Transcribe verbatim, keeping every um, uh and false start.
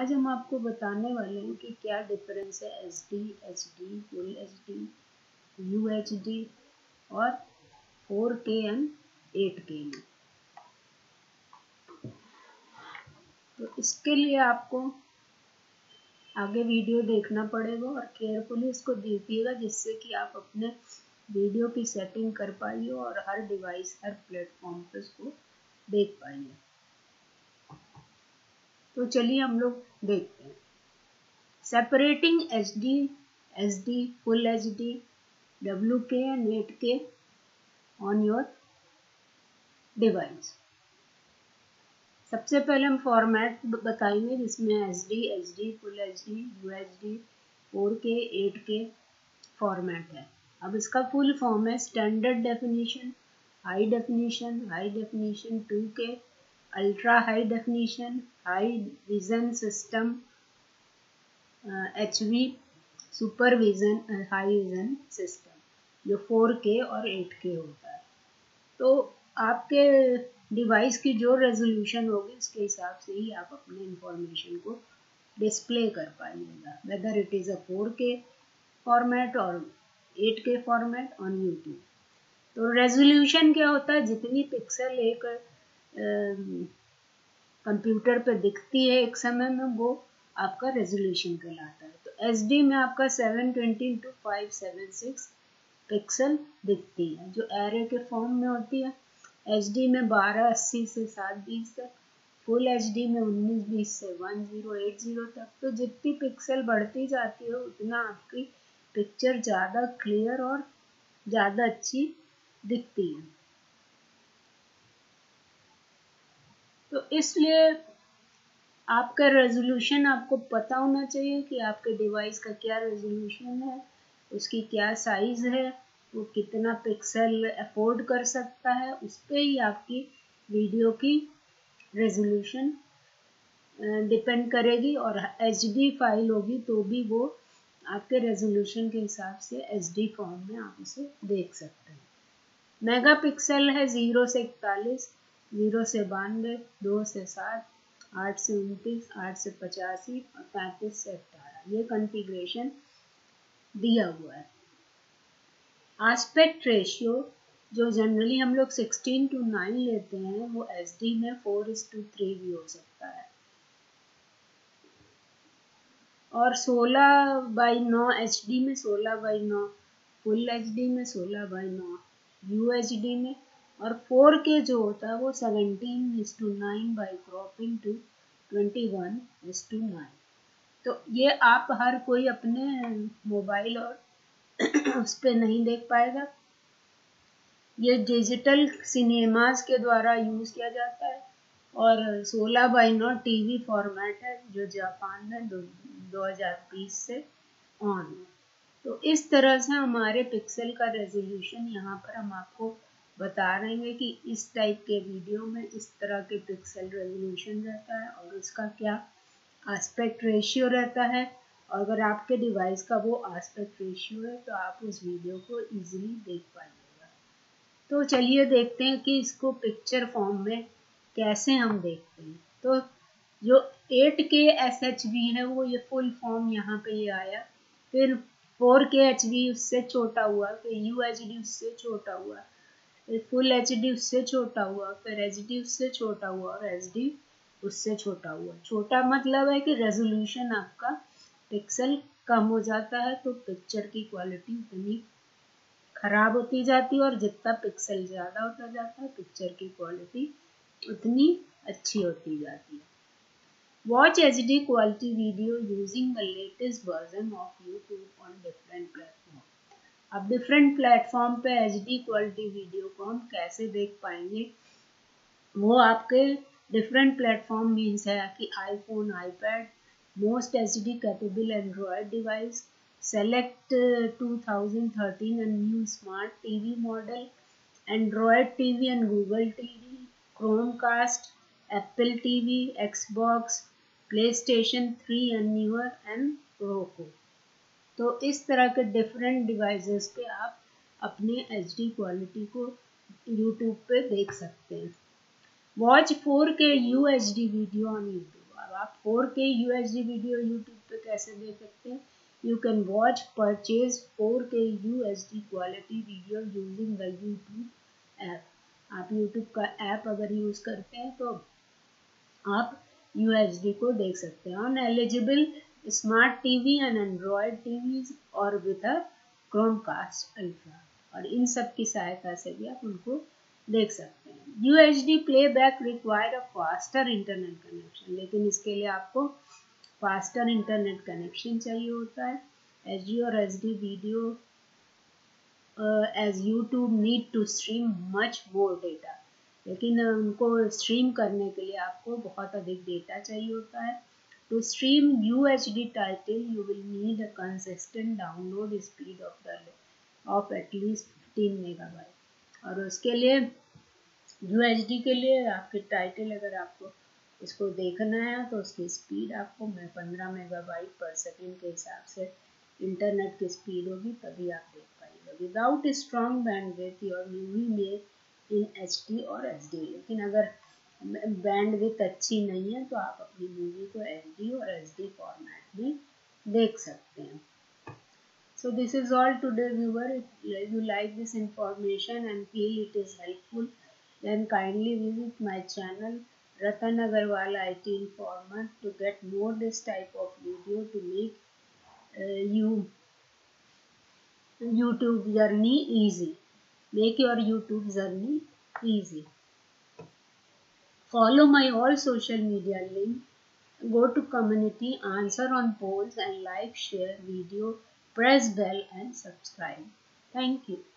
आज हम आपको बताने वाले हैं कि क्या डिफरेंस है H D H D full H D U H D और four K and eight K में। तो इसके लिए आपको आगे वीडियो देखना पड़ेगा और केयरफुली इसको देखिएगा, जिससे कि आप अपने वीडियो की सेटिंग कर पाइए और हर डिवाइस हर प्लेटफॉर्म पर इसको देख पाइए। तो चलिए हम लोग देखते हैं। Separating H D H D full H D W K and eight K on your device. सबसे पहले हम फॉर्मेट बताएंगे जिसमें H D H D full H D U H D four K eight K format है। अब इसका full form है standard definition, high definition, high definition two K, ultra high definition, high vision system H V, super vision, high vision system, जो four के और eight के होता है। तो आपके डिवाइस की जो रेजोल्यूशन होगी उसके हिसाब से ही आप अपने इंफॉर्मेशन को डिस्प्ले कर पाइएगा, whether it is a four K format और eight K format on YouTube. तो रेजोल्यूशन क्या होता है? जितनी पिक्सल एक कंप्यूटर पे दिखती है एक समय में, वो आपका रेजोल्यूशन कहलाता है। तो एच डी में आपका seven twenty into five seven six pixel दिखती है, जो एरे के फॉर्म में होती है। एच डी में बारह अस्सी से सात बीस तक, फुल एच डी में उन्नीस बीस से वन जीरो एट जीरो तक। तो जितनी पिक्सल बढ़ती जाती है उतना आपकी पिक्चर ज़्यादा क्लियर और ज़्यादा अच्छी दिखती है। तो इसलिए आपका रेजोल्यूशन आपको पता होना चाहिए कि आपके डिवाइस का क्या रेजोल्यूशन है, उसकी क्या साइज़ है, वो कितना पिक्सल अफोर्ड कर सकता है, उस पर ही आपकी वीडियो की रेजोल्यूशन डिपेंड करेगी। और एच डी फाइल होगी तो भी वो आपके रेजोल्यूशन के हिसाब से एच डी फॉर्म में आप उसे देख सकते हैं। मेगा पिक्सल है ज़ीरो से इकतालीस, ज़ीरो से बानवे, दो से सात, आठ से उनतीस, आठ से पचासी और पैंतीस से अट्ठारह, ये कॉन्फ़िगरेशन दिया हुआ है। आस्पेक्ट रेशियो जो जनरली हम लोग सिक्सटीन टू नाइन लेते हैं, वो एच डी में फोर इस टू थ्री भी हो सकता है और सोलह बाई नौ एच डी में, सोलह बाई नौ फुल एच डी में, सोलह बाई नौ यू एच डी में। और फोर के जो होता है वो seventeen is to nine by cropping to twenty one is to nine. तो ये आप हर कोई अपने मोबाइल और उस पर नहीं देख पाएगा। ये डिजिटल सिनेमाज के द्वारा यूज़ किया जाता है और सोलह बाई नौ टीवी फॉर्मेट है, जो जापान में दो हज़ार बीस से ऑन है। तो इस तरह से हमारे पिक्सल का रेजोल्यूशन यहाँ पर हम आपको बता रहे हैं कि इस टाइप के वीडियो में इस तरह के पिक्सल रेजोल्यूशन रहता है और इसका क्या आस्पेक्ट रेशियो रहता है। और अगर आपके डिवाइस का वो आस्पेक्ट रेशियो है तो आप उस वीडियो को इजीली देख पाइएगा। तो चलिए देखते हैं कि इसको पिक्चर फॉर्म में कैसे हम देखते हैं। तो जो एट के एस एच वी है वो ये फुल फॉर्म यहाँ पे ये आया, फिर फोर के एच वी उससे छोटा हुआ, फिर यू एच डी उससे छोटा हुआ, फिर फुल एच डी उससे छोटा हुआ, फिर एच डी उससे छोटा हुआ और एच डी उससे छोटा हुआ। छोटा मतलब है कि रेजोल्यूशन आपका पिक्सल कम हो जाता है, तो पिक्चर की क्वालिटी उतनी खराब होती जाती है और जितना पिक्सल ज़्यादा होता जाता है पिक्चर की क्वालिटी उतनी अच्छी होती जाती है। Watch H D quality video using the latest version of YouTube on different platform. अब डिफरेंट प्लेटफॉर्म पे एच डी क्वालिटी वीडियो को हम कैसे देख पाएंगे? वो आपके डिफरेंट प्लेटफॉर्म मीन्स है कि iPhone, iPad, most H D capable Android device, select two thousand thirteen and new smart TV model, Android TV and Google TV, Chromecast, Apple TV, Xbox, PlayStation three and newer and Roku. तो इस तरह के different devices पे आप अपने H D quality को YouTube पे देख सकते हैं। Watch four K U H D video on YouTube. अब आप four K U H D video YouTube पे कैसे देख सकते हैं? You can watch purchase four K U H D quality video using the YouTube app. आप YouTube का app अगर यूज़ करते हैं तो आप U H D को देख सकते हैं on eligible smart TV and Android TVs और विद अ क्रोमकास्ट अल्ट्रा, और इन सब की सहायता से भी आप उनको देख सकते हैं। U H D playback require a faster internet connection, लेकिन इसके लिए आपको फास्टर इंटरनेट कनेक्शन चाहिए होता है। H D और H D video as YouTube need to stream much more data, लेकिन uh, उनको स्ट्रीम करने के लिए आपको बहुत अधिक डेटा चाहिए होता है। To stream U H D title you will need a consistent download speed of the of at least fifteen megabyte, और उसके लिए U H D के लिए आपके टाइटल अगर आपको इसको देखना है तो उसकी स्पीड आपको मैं पंद्रह मेगाबाइट पर सेकेंड के हिसाब से इंटरनेट की स्पीड होगी, तभी आप देख पाएंगे। Without strong bandwidth your movie में इन H D और H D, लेकिन अगर बैंडविड्थ अच्छी नहीं है तो आप अपनी मूवी को H D और H D फॉर्मेट में देख सकते हैं। So this is all today viewer. If you like this information and feel it is helpful, then kindly visit my channel Ratan Agarwal I T Informer to get more this type of video to make uh, you YouTube journey easy. Make your YouTube journey easy. Follow my all social media link. Go to community, answer on polls and like, share video. Press bell and subscribe. Thank you.